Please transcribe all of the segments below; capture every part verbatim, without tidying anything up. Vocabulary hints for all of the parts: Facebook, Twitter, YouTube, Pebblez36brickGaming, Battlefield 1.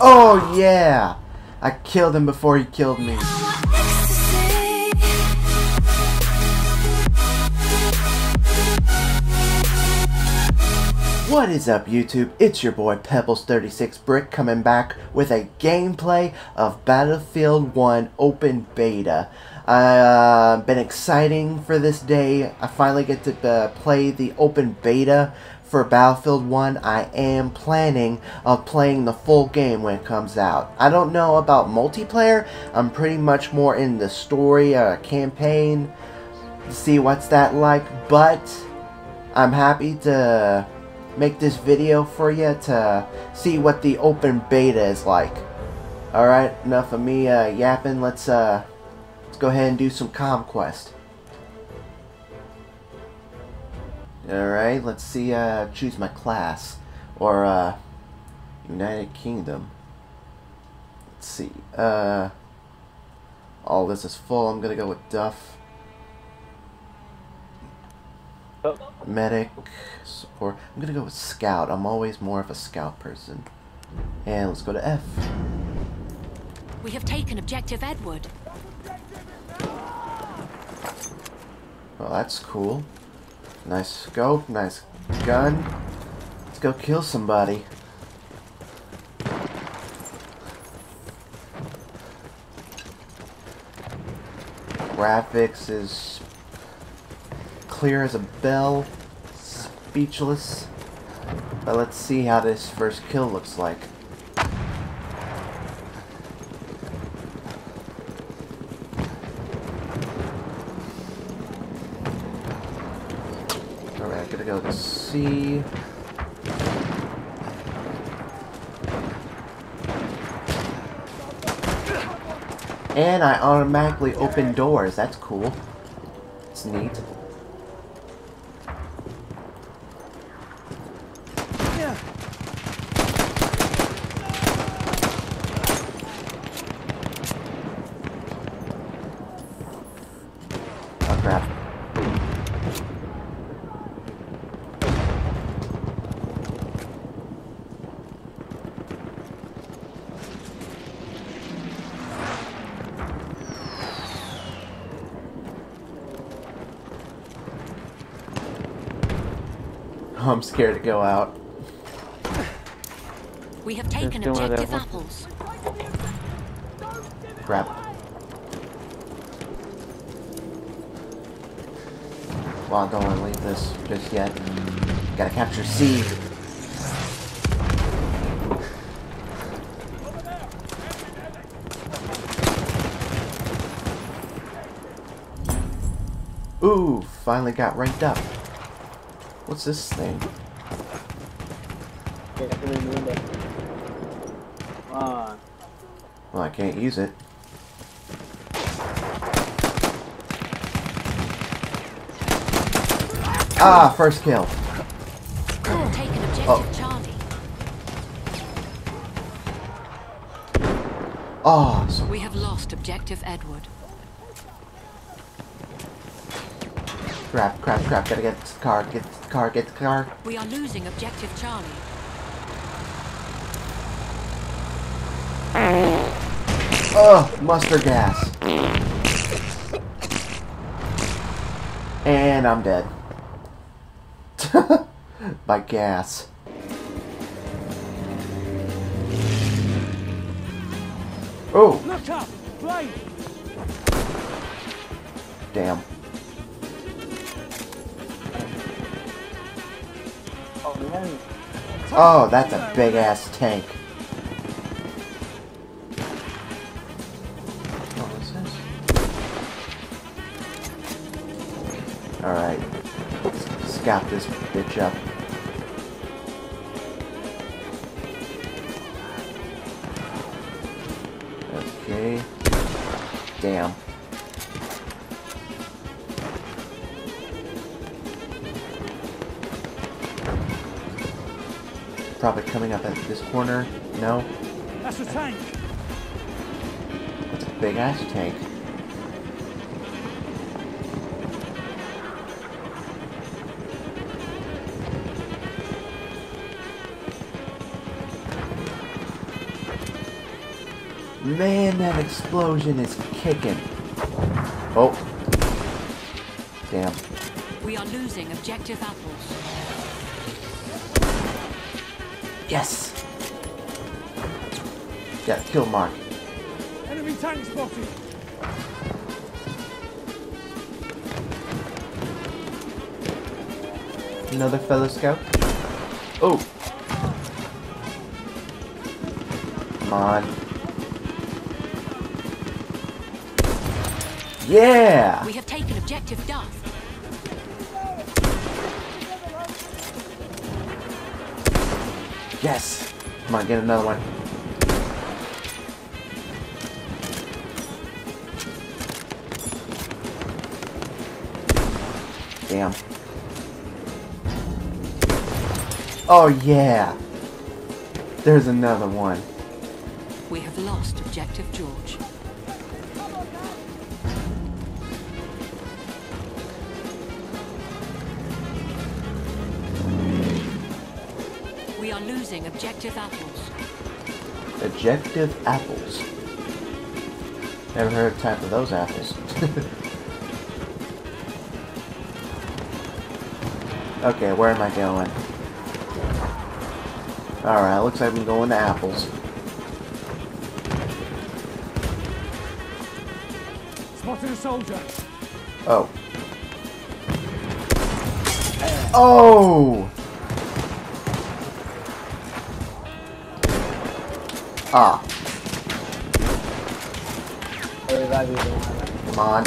Oh yeah! I killed him before he killed me. What is up, YouTube? It's your boy Pebblez thirty-six brick coming back with a gameplay of Battlefield one Open Beta. I've uh, been exciting for this day. I finally get to uh, play the Open Beta for Battlefield one. I am planning of playing the full game when it comes out. I don't know about multiplayer. I'm pretty much more in the story or campaign to see what's that like, but I'm happy to make this video for you to see what the open beta is like. Alright, enough of me uh, yapping. Let's uh, let's go ahead and do some conquest. Alright, let's see, uh, choose my class, or, uh, United Kingdom. Let's see, uh, all this is full. I'm gonna go with Duff. Oh. Medic, support. I'm gonna go with Scout. I'm always more of a Scout person. And let's go to F. We have taken Objective Edward. Well, that's cool. Nice scope, nice gun. Let's go kill somebody. Graphics is clear as a bell, speechless. But let's see how this first kill looks like. Go to C. And I automatically open doors. That's cool. It's neat. Oh crap. I'm scared to go out. We have taken objective apples. Crap. Well, I don't want to leave this just yet. Gotta capture C. Ooh, finally got ranked up. What's this thing? Well, I can't use it. Ah, first kill. Oh. Oh. We have lost Objective Edward. Crap, crap, crap, gotta get the car, get the car, get the car. We are losing Objective Charlie. Oh, mustard gas. And I'm dead. By gas. Oh. Look up, right. Damn. Oh, that's a big-ass tank. What was this? Alright. Let's scout this bitch up. Okay. Damn. Probably coming up at this corner. No. That's a tank. That's a big ass tank. Man, that explosion is kicking. Oh. Damn. We are losing objective apples. Yes. Yeah, kill Mark. Enemy tank spotted. Another fellow scout. Oh. Come on. Yeah! We have taken objective Duff. Yes! Come on, get another one. Damn. Oh yeah! There's another one. We have lost objective George. We are losing objective apples. Objective apples. Never heard of type of those apples. Okay, where am I going? Alright, looks like I'm going to apples. Spotted a soldier. Oh. Oh! Ah. Come on.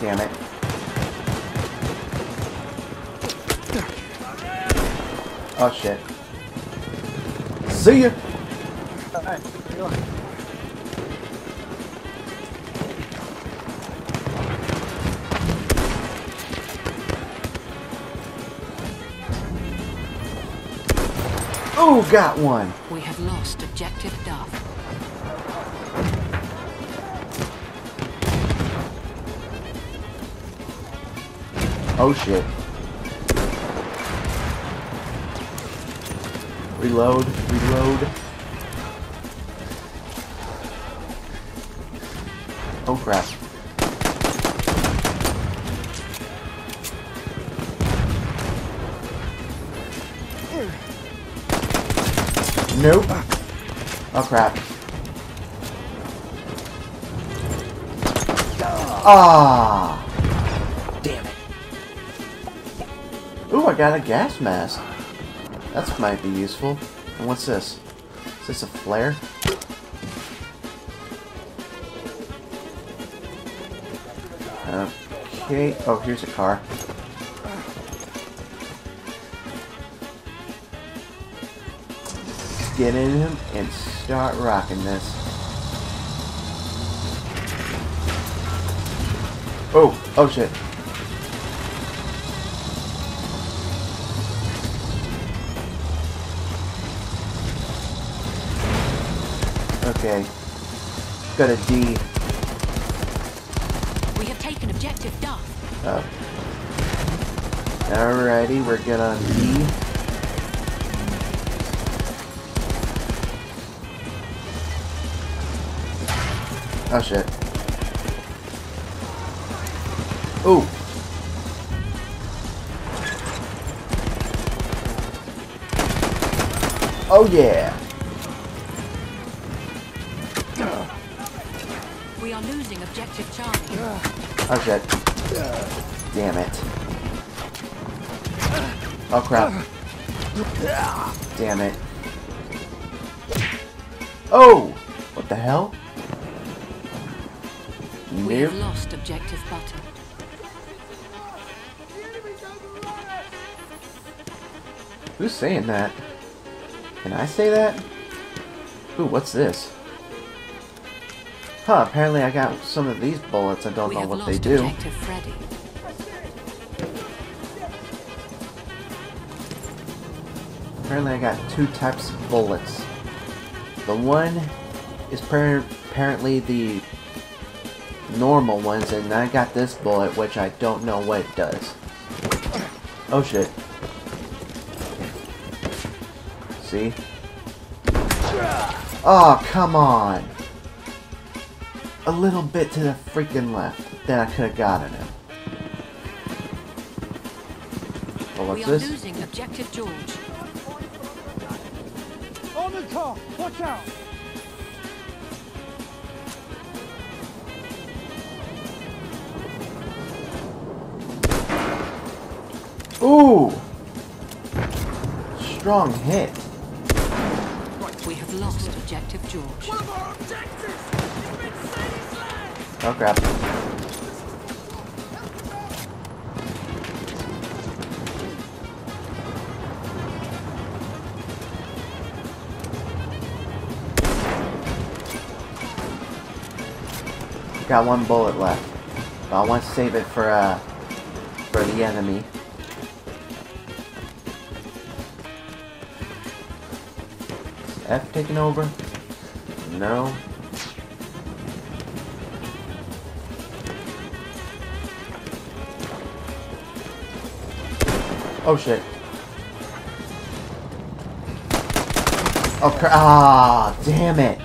Damn it. Oh shit. See ya! Alright, go on. Oh, got one! We have lost objective Duff. Oh shit. Reload, reload. Oh crap. Nope. Oh crap. Ah! Damn it. Ooh, I got a gas mask. That might be useful. And what's this? Is this a flare? Okay. Oh, here's a car. Get in him and start rocking this. Oh, oh shit. Okay. Got a D. We have taken objective Duff. Oh. Alrighty, we're good on D. Oh shit. Ooh. Oh yeah. We are losing objective Charlie. Oh shit. Damn it. Oh crap. Damn it. Oh! What the hell? Nope. We have lost objective Butter. Who's saying that? Can I say that? Ooh, what's this? Huh, apparently I got some of these bullets. I don't we know what they do. Freddy. Apparently I got two types of bullets. The one is apparently the normal ones, and I got this bullet, which I don't know what it does. Oh shit. See? Oh, come on! a little bit to the freaking left, then I could have gotten him. Well, what's we are this? Losing objective George. On the top, watch out! Ooh! Strong hit. We have lost objective George. One more objective! Oh crap. Got one bullet left. But I want to save it for uh for the enemy. F taking over? No. Oh shit. Oh crap. Ah, damn it.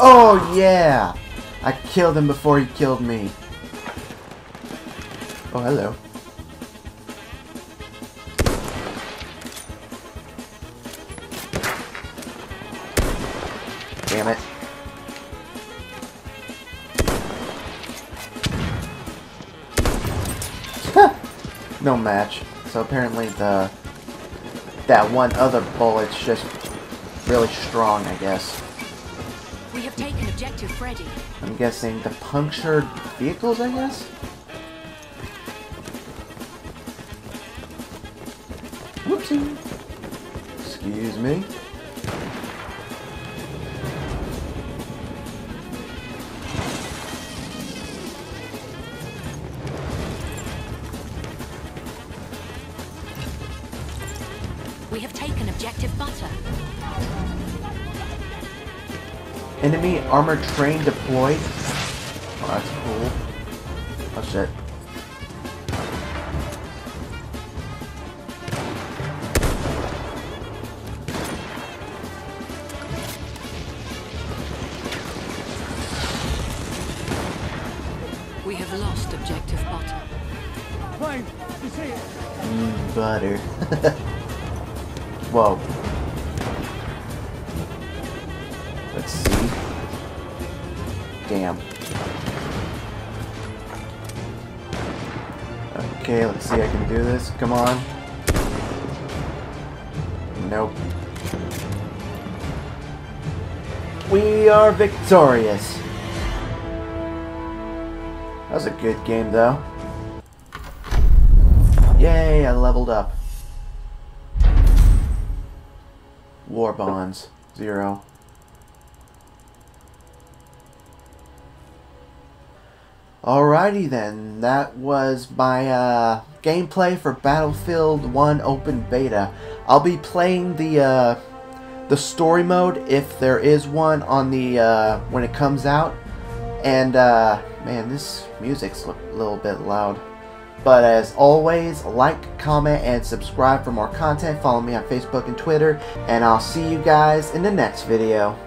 Oh yeah. I killed him before he killed me. Oh, hello. Damn it. No match. So apparently the that one other bullet's just really strong, I guess. We have taken objective Freddy. I'm guessing the punctured vehicles, I guess? Whoopsie. Excuse me. We have taken objective Butter. Enemy armor train deployed. Oh, that's cool. Oh shit. We have lost objective Butter. Fine, you see it. Mm, butter. Whoa. Let's see. Damn. Okay, let's see. I can do this. Come on. Nope. We are victorious. That was a good game, though. Yay! I leveled up. War bonds zero. Alrighty then, that was my uh, gameplay for Battlefield one Open Beta. I'll be playing the uh, the story mode if there is one on the uh, when it comes out. And uh, man, this music's a little bit loud. But as always, like, comment, and subscribe for more content. Follow me on Facebook and Twitter, and I'll see you guys in the next video.